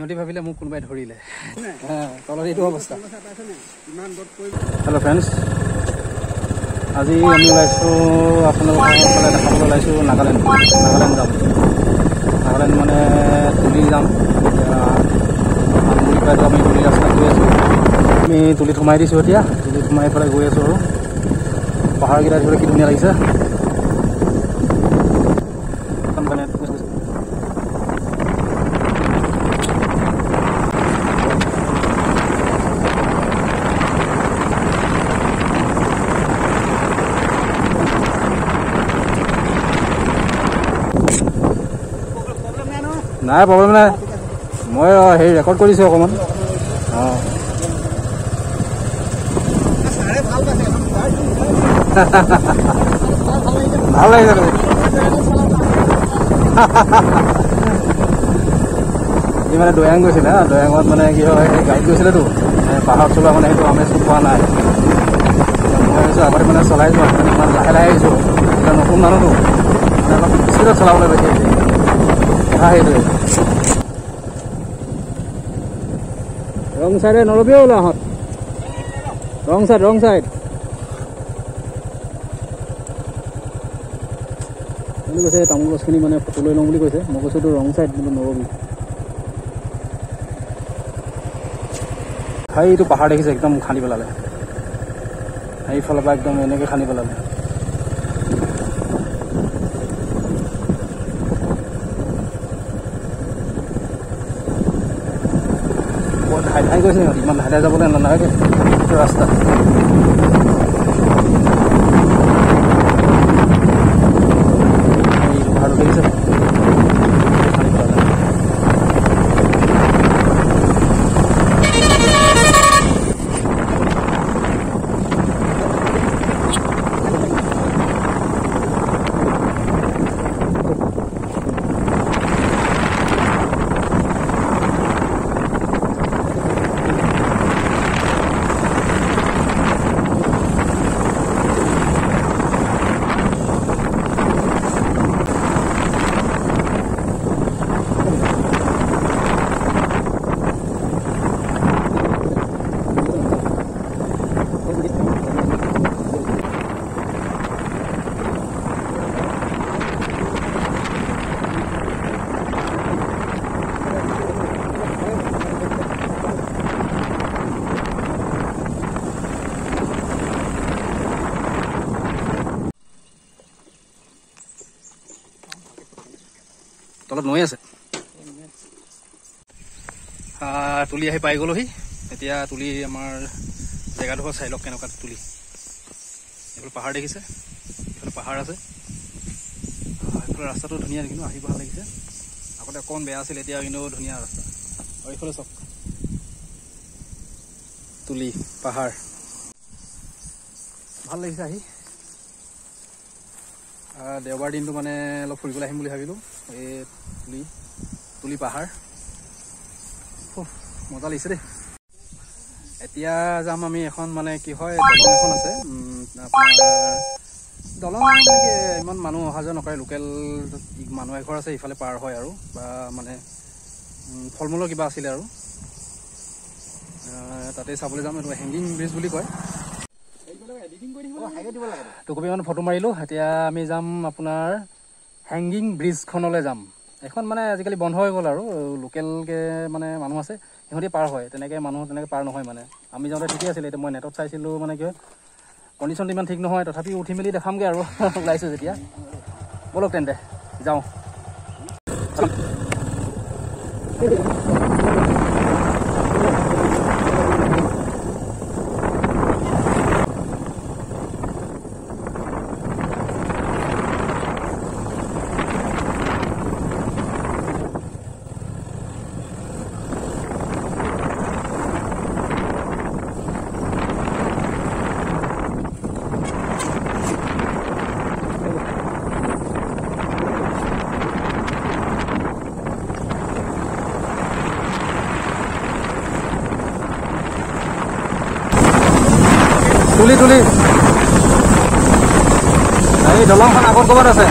সিহঁতে ভাবিলে মোক কোনবাই ধৰিলে তলৰ এইটো অৱস্থা। হ্যালো ফ্ৰেণ্ডছ, আজি আমি লাইছো আপোনালোকৰ দেখাবলৈ লাইছো নাগালেণ্ড। নাগালেণ্ড যাম, নাগালেণ্ড মানে তুলি যাম। আমি তুলি ৰাস্তা গৈ আছোঁ, আমি তুলিত সোমাই দিছোঁ। এতিয়া তুলিত সোমাই পেলাই গৈ আছোঁ আৰু পাহাৰকেইটা ধৰি কি ধুনীয়া লাগিছে। নাই প্ৰব্লেম নাই, মই হেৰি ৰেকৰ্ড কৰিছোঁ অকণমান। অঁ ভাল লাগিছে, এই মানে দৈয়াং গৈছিলে। দৈয়াঙত মানে কি হয় গাড়ীত গৈছিলেতো পাহাৰত চলোৱা মানে সেইটো আমেজটো পোৱা নাই। মই ভাবিছোঁ আগতে মানে চলাই যোৱা ইমান লাহে লাহে আহিছোঁ, এতিয়া নতুন মানুহতো মানে অলপ স্পীডত চলাবলৈ পাইছে। ৰং চাইডে নৰবি ওলা আহত, ৰং চাইড ৰং চাইড। বুলি কৈছে তামোল গছখিনি মানে ফটো লৈ লওঁ বুলি কৈছে। মই কৈছোঁ ৰং চাইড কিন্তু নৰবি। ভাই এইটো পাহাৰ দেখিছে একদম খান্দি পেলালে, এইফালৰ পৰা একদম এনেকৈ খান্দি পেলালে। ঠাই গৈছে সিহঁতি, ইমান ধাই ধাই যাবলৈ নালাগে ৰাস্তা। তলত নৈ আছে। তুলি আহি পাই গ'লোহি। এতিয়া তুলি আমাৰ জেগাডোখৰ চাই লওক কেনেকুৱা। তুলি এইফালে পাহাৰ দেখিছে, এইফালে পাহাৰ আছে, এইফালে ৰাস্তাটো ধুনীয়া কিন্তু আহি ভাল লাগিছে। আগতে অকণ বেয়া আছিল, এতিয়া কিন্তু ধুনীয়া ৰাস্তা। আৰু এইফালে চাওক তুলি পাহাৰ, ভাল লাগিছে আহি। দেওবাৰ দিনটো মানে অলপ ফুৰিবলৈ আহিম বুলি ভাবিলোঁ। এই তুলি তুলি পাহাৰ মজা লাগিছে দেই। এতিয়া যাম আমি এখন মানে কি হয় দলং এখন আছে। আপোনাৰ দলং মানে কি ইমান মানুহ অহা যোৱা নকৰে, লোকেল মানুহ এঘৰ আছে ইফালে পাৰ হয় আৰু বা মানে ফল মূলৰ কিবা আছিলে আৰু তাতে চাবলৈ যাম। এইটো হেংগিং ব্ৰিজ বুলি কয়। টুকুপিমান ফটো মাৰিলোঁ। এতিয়া আমি যাম আপোনাৰ হেংগিং ব্ৰিজখনলৈ যাম। এখন মানে আজিকালি বন্ধ হৈ গ'ল আৰু লোকেলকৈ মানে মানুহ আছে সিহঁতি পাৰ হয়, তেনেকৈ মানুহ তেনেকৈ পাৰ নহয়। মানে আমি যাওঁতে ঠিকেই আছিলে, এতিয়া মই নেটত চাইছিলোঁ মানে কি হয় কণ্ডিশ্যনটো ইমান ঠিক নহয়, তথাপি উঠি মেলি দেখামগৈ আৰু ওলাইছোঁ যেতিয়া। ব'লক তেন্তে যাওঁ। তুলি তুলি এই দলংখন আগত ক'ৰবাত আছে।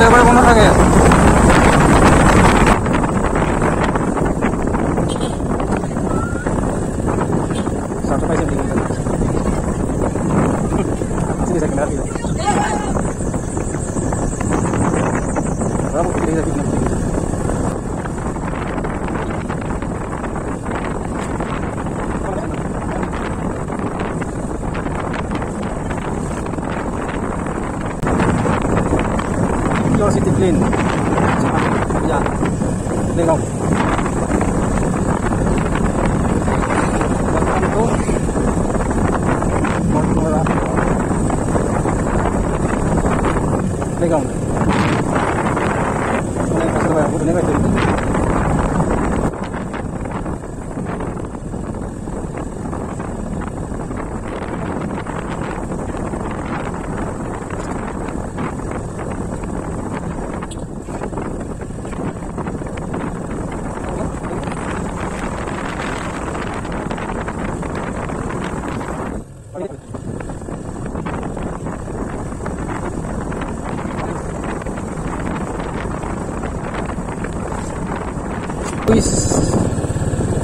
দেওবাৰে বন্ধ থাকে। Lên dạ lên không lên không lên không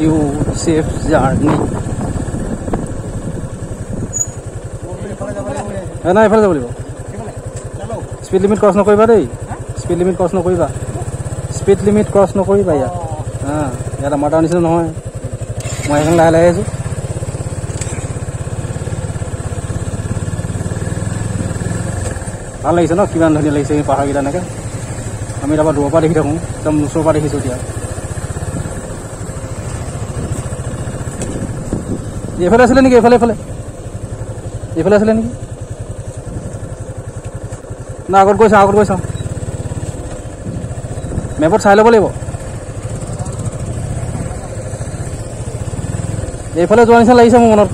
you safe journey na ifale jabo libo speed limit cross nokoriba ya ha yara mata nisina nohoy moi hang lai lai asu hal laisa no kiban dhani laisa ei pahar gida naka ami daba duwa pa dekhi thakun tam so pa dekhi sotia এইফালে আছিলে নেকি না আগত গৈ চাওঁ মেপত চাই ল'ব লাগিব এইফালে যোৱা নিচিনা লাগিছে মোৰ মনত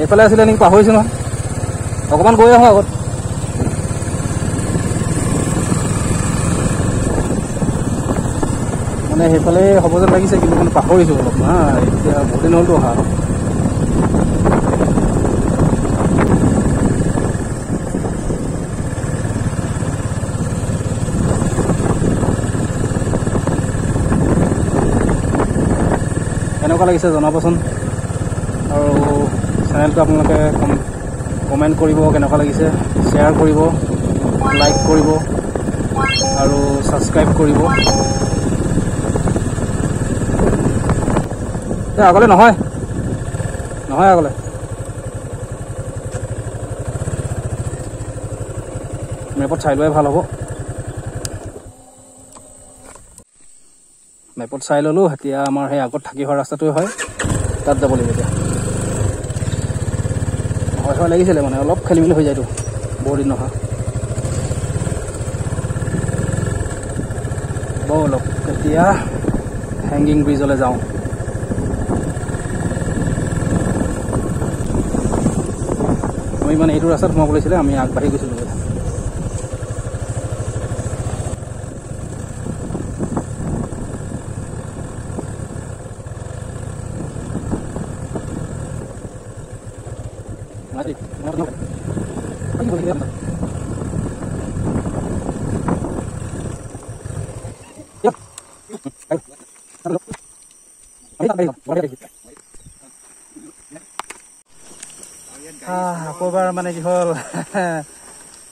এইফালে আছিলে নেকি পাহৰিছোঁ নহয় অকণমান গৈ আহোঁ আগত মানে সেইফালে হ'ব যেন লাগিছে কিন্তু মই পাহৰিছোঁ অলপ হা এতিয়া বহুত দিন হ'লতো অহা এনেকুৱা লাগিছে জনাবচোন আৰু চেনেলটো আপোনালোকে কমেণ্ট কৰিব কেনেকুৱা লাগিছে শ্বেয়াৰ কৰিব লাইক কৰিব আৰু ছাবস্ক্ৰাইব কৰিব আগলে নহয় আগলে মেপত চাই লোৱাই ভাল হ'ব মেপত চাই ল'লোঁ এতিয়া আমাৰ সেই আগত থাকি হোৱা ৰাস্তাটোৱে হয় তাত যাব লাগিব এতিয়া ভয় লাগিছিলে মানে অলপ খেলি মেলি হৈ যায়তো বহুত দিন নহয় ব'লক এতিয়া হেংগিং ব্ৰিজলৈ যাওঁ মানে এইটো ৰাস্তাত সোমাব লাগিছিলে আমি আগবাঢ়ি গৈছিলোঁ আকৌ এবাৰ মানে কি হ'ল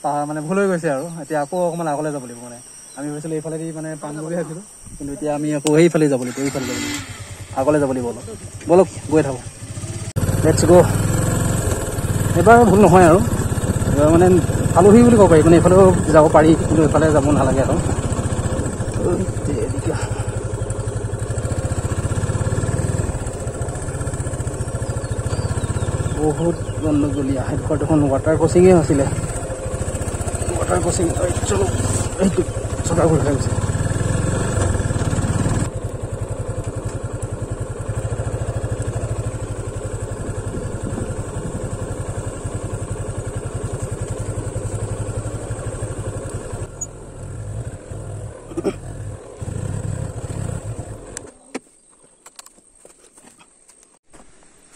পাহাৰ মানে ভুল হৈ গৈছে আৰু এতিয়া আকৌ অকণমান আগলৈ যাব লাগিব মানে আমি ভাবিছিলোঁ এইফালেদি মানে পাম বুলি ভাবিছিলোঁ কিন্তু এতিয়া আমি আকৌ সেইফালে যাব লাগিব আগলৈ যাব লাগিব অলপ বলক গৈ থাকোঁ লেটছ গ' এবাৰ ভুল নহয় আৰু এবাৰ মানে আলহী বুলি ক'ব পাৰি মানে এইফালেও যাব পাৰি কিন্তু এইফালে যাব নালাগে আৰু বহুত গণ্ডগোলীয়া সেইডোখৰ দেখোন ৱাটাৰ ক্ৰছিঙে আছিলে ৱাটাৰ ক্ৰছিং চলো এইটো চকা ঘূৰি গৈছে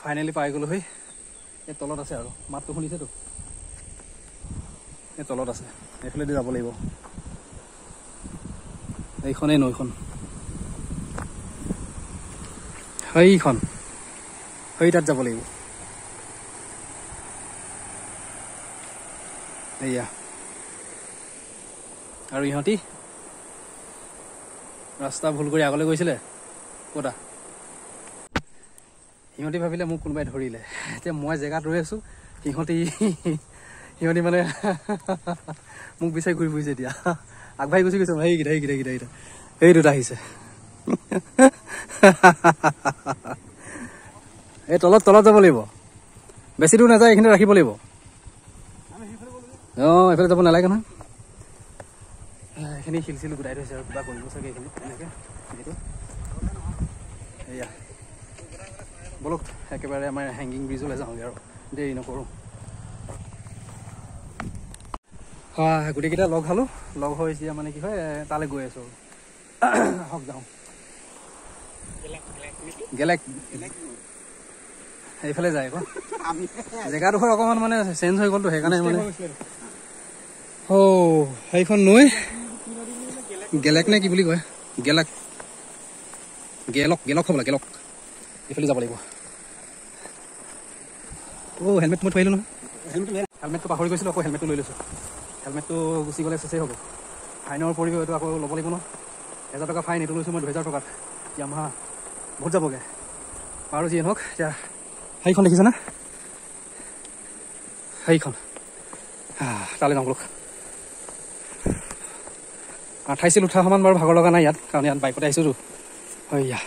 ফাইনেলি পাই গ'লো হৈ এই তলত আছে আৰু মাতটো শুনিছে তো এই তলত আছে, এইফালেদি যাব লাগিব। এইখনেই নৈখন, সেইখন, সেই তাত যাব লাগিব। এয়া আৰু ইহঁতি ৰাস্তা ভুল কৰি আগলৈ গৈছিলে। ক'তা সিহঁতি ভাবিলে মোক কোনোবাই ধৰিলে। এতিয়া মই জেগাত ৰৈ আছোঁ, সিহঁতি মানে মোক বিচাৰি ঘূৰি ফুৰিছে। এতিয়া আগবাঢ়ি গুচি গৈছে। এই দুটা আহিছে। এই তলত যাব লাগিব, বেছি দূৰ নাযায়, এইখিনি ৰাখিব লাগিব। অঁ, এইফালে যাব নালাগে নহয়। এইখিনি শিল গোটাই থৈছে আৰু কিবা কৰিব চাগে এইখিনি এনেকৈ। এয়া বলক একেবাৰে আমাৰ হেংগিং ব্ৰিজলৈ যাওঁগৈ আৰু দেৰি নকৰোঁ। গোটেইকেইটা লগ খালোঁ, লগ হৈ এতিয়া মানে কি হয় তালৈ গৈ আছোঁ। হওক যাওঁ গেলেক এইফালে যায় আকৌ। জেগাডোখৰ অকণমান মানে চেঞ্জ হৈ গ'লতো, সেইকাৰণে মানে সেইখন নৈ গেলেক নে কি বুলি কয়, গেলক হ'বলা। গেলক এইফালে যাব লাগিব। হেলমেট মই থৈ আহিলোঁ নহয়, হেলমেটটো পাহৰি গৈছিলোঁ, আকৌ হেলমেটটো লৈ লৈছোঁ। হেলমেটটো গুচি গ'লে চেচেই হ'ব। ফাইনৰ পৰিও এইটো আকৌ ল'ব লাগিব ন, 1000 টকা ফাইন। এইটো লৈছোঁ মই 2000 টকাত। য়ামাহা বহুত যাবগৈ বাৰু। যিয়ে নহওক, এতিয়া সেইখন দেখিছে না, সেইখন তালৈ যাওঁ বোলো। 28 উঠা সমান বাৰু ভাগৰ লগা নাই ইয়াত, কাৰণ ইয়াত বাইকতে আহিছোঁতো। হয়য়া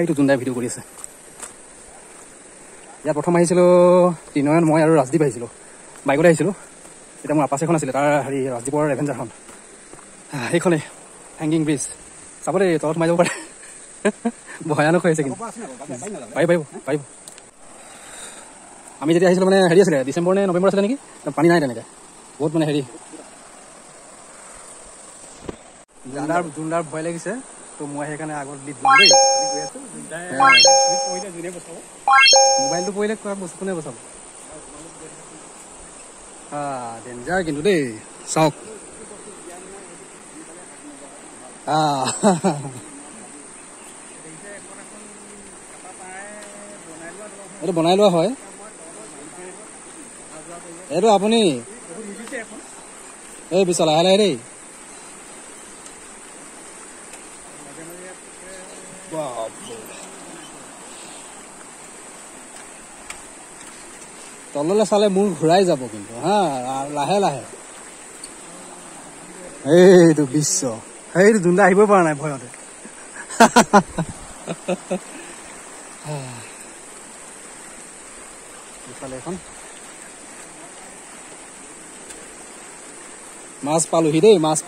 এইটো যোনদাই ভিডিঅ' কৰি আছে। ইয়াত প্ৰথম আহিছিলোঁ তিনিজন, মই আৰু ৰাজদীপ আহিছিলোঁ, বাইকতে আহিছিলোঁ। এতিয়া মোৰ আপাচ এখন আছিলে, তাৰ ৰাজদীপৰ এভেঞ্জাৰখন। সেইখনেই হেংগিং ব্ৰিজ। চাব দেই, তলত সোমাই যাব পাৰে। ভয়ানক হৈছে কিন্তু পাৰিব। আমি যেতিয়া আহিছিলোঁ মানে হেৰি আছিলে, ডিচেম্বৰ নে নৱেম্বৰ আছিলে নেকি, পানী নাই তেনেকৈ বহুত মানে হেৰি। জোনদাৰ ভয় লাগিছে তো, মই সেইকাৰণে আগত লিপ যাম দেই। মোবাইলটো পৰিলে কোনে বচাব। ডেঞ্জাৰ কিন্তু দেই, চাওক। এইটো বনাই লোৱা হয়। এইটো আপুনি এই পিছত লাহে লাহে দেই। তললৈ চালে মূৰ ঘূৰাই যাব কিন্তু, হা, লাহে লাহে। এইটো বিশ্ব, সেইটো জোনদা আহিবই পৰা নাই ভয়তে। ইফালে এখন মাছ পালোহি দেই, মাছ।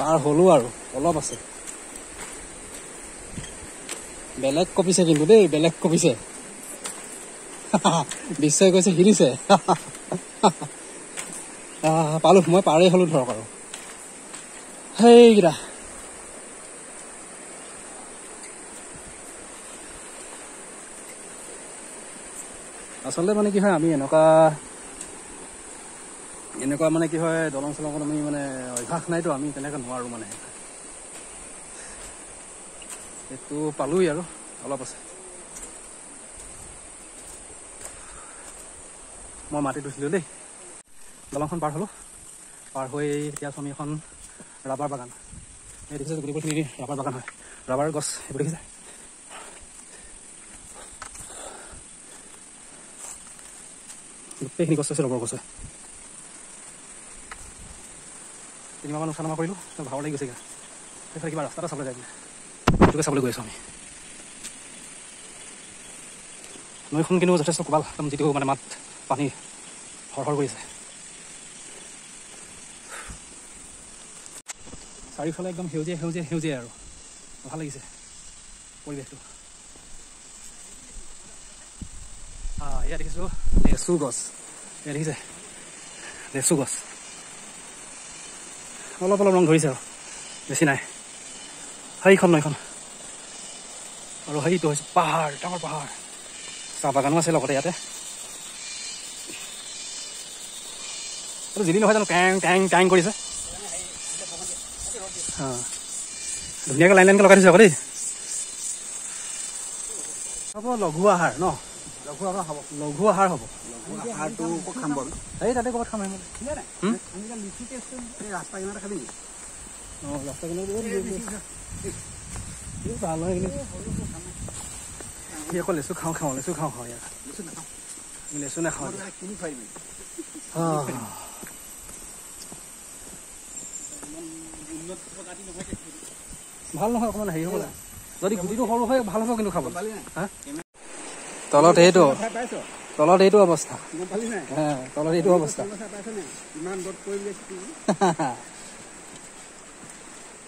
পাৰ হ'লো আৰু অলপ আছে। বেলেগ কপিছে কিন্তু দেই, বেলেগ কপিছে। বিশ্বই কৈছে হিৰিছে। পালোঁ, মই পাৰেই হ'লোঁ ধৰক আৰু। সেইকেইটা আচলতে মানে কি হয়, আমি এনেকুৱা মানে কি হয়, দলং চলঙত আমি মানে অভ্যাস নাইতো, আমি তেনেকৈ নোৱাৰোঁ মানে। এইটো পালোঁৱেই আৰু অলপ আছে। মই মাটি ধুইছিলোঁ দেই। দলংখন পাৰ হ'লোঁ, পাৰ হৈ এতিয়া আছোঁ আমি এখন ৰাবাৰ বাগান। এই দেখিছে গোটেইখিনি ৰাবাৰ বাগান হয়, ৰাবাৰ গছ এইবোৰ দেখিছে। গোটেইখিনি গছ আছে ৰবৰ গছ। 3 মাহমান উঠা নমা কৰিলোঁ, ভাগৰ লাগি গৈছেগৈ। সেইফালে কিবা ৰাস্তা এটা চাবলৈ যায় বোলে, সেইটোকে চাবলৈ গৈ আছোঁ আমি। নৈখন কিন্তু যথেষ্ট কোবাল, একদম যিটো মানে মাত পানী সৰসৰ কৰিছে। চাৰিওফালে একদম সেউজীয়া সেউজীয়া সেউজীয়া আৰু ভাল লাগিছে পৰিৱেশটো। এয়া দেখিছোঁ লেচু গছ, এয়া দেখিছে লেচু গছ। অলপ ৰং ধৰিছে আৰু বেছি নাই। সেইখন নৈখন Kalau itu harus pahar, tanggal pahar. Sabakan masih lokot ya teh. Terus ini loh tang tang tang kau desa. Dunia kalau lain-lain kalau kau desa kau deh. Apa lagu ahar, no? Lagu apa habo? Lagu ahar habo. Ahar tu kau kambon. Tapi tadi kau kambon. Iya kan? Ini kan licik es tu. Ini rasa yang ada kali. Oh, rasa yang ada kali. Ini salah ini. Iya kau lesu kau kau lesu kau kau ya. Lesu nak kau. Ini lesu nak kau. Mahal nak kau mana hiu lah. Jadi budi tu halu saya mahal apa kau kau balik. Tolot itu. Tolot itu apa sah? Tolot itu apa sah?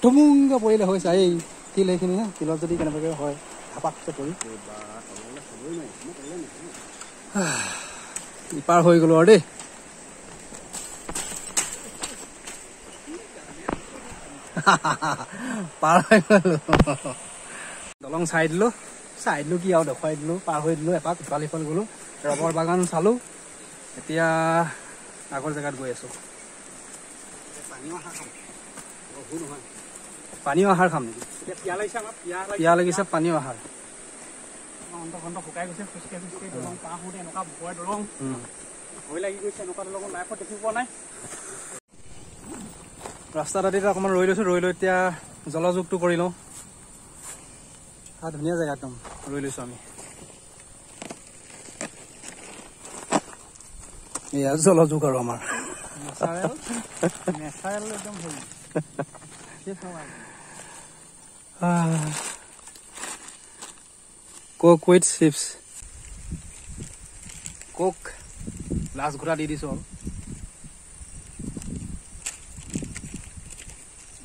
Tumung kau boleh lah saya. Kilo ini ya, kilo jadi kenapa kau hoy? Apa kita boleh? Di par hoy keluar deh. Hahaha, par hoy keluar. Tolong side lu kia udah hoy dulu, par hoy dulu, apa kembali phone dulu. Rapor bagan selalu. Ketika aku sekarang gue esok. Pani wahar kami. Pia lagi sah pani wahar. Untuk bukai tu sih, kuski dorong tahu deh, nak bukai dorong. Kau lagi tu sih, nak dorong naik pot tu pun naik. Rasta tadi tak kau mahu roylo tiada jalan zuk tu korilo. Ada banyak jaga tu, roylo suami. Iya jalan zuk kau ramah. Mesal jom beli. Cook with chips. Cook. Last gura di so.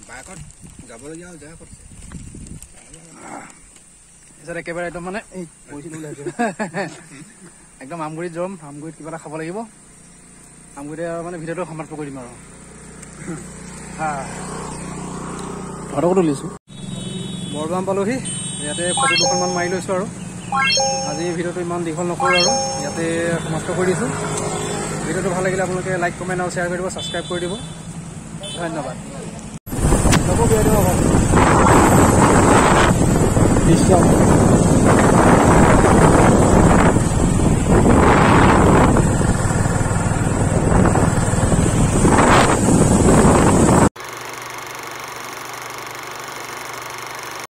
Baikot, jabol jauh jauh kor. Isar ekbar itu mana? Posisi dulu aja. Ekdom amgurit jom, amgurit kibara khawal lagi bo. Amgurit mana video tu hamar pukul di mana? Baru aku tulis tu. Borban paluhi, yaitu foto dokumen mailu itu baru. Aziz video tu iman dihol nak kau baru, yaitu masuk kau di tu. Video tu bahagia kita punya like, komen, atau share kau di bawah, subscribe kau di bawah. Terima kasih. Terima kasih.